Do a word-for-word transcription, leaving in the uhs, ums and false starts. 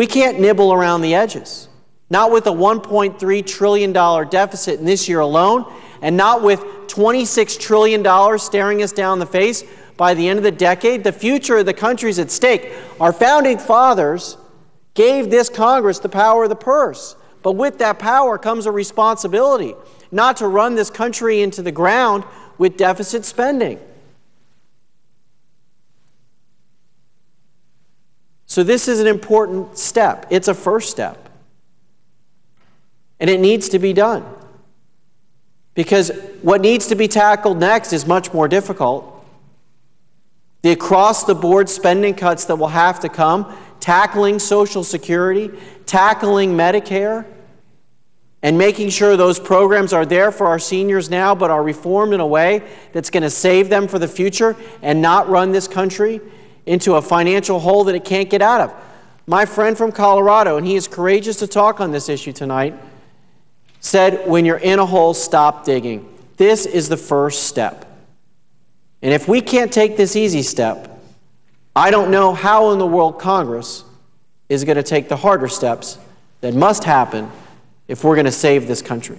We can't nibble around the edges. Not with a one point three trillion dollars deficit in this year alone, and not with twenty-six trillion dollars staring us down the face by the end of the decade. The future of the country is at stake. Our founding fathers gave this Congress the power of the purse. But with that power comes a responsibility not to run this country into the ground with deficit spending. So this is an important step. It's a first step. And it needs to be done. Because what needs to be tackled next is much more difficult. The across-the-board spending cuts that will have to come, tackling Social Security, tackling Medicare, and making sure those programs are there for our seniors now but are reformed in a way that's going to save them for the future and not run this country into a financial hole that it can't get out of. My friend from Colorado, and he is courageous to talk on this issue tonight, said, when you're in a hole, stop digging. This is the first step. And if we can't take this easy step, I don't know how in the world Congress is going to take the harder steps that must happen if we're going to save this country.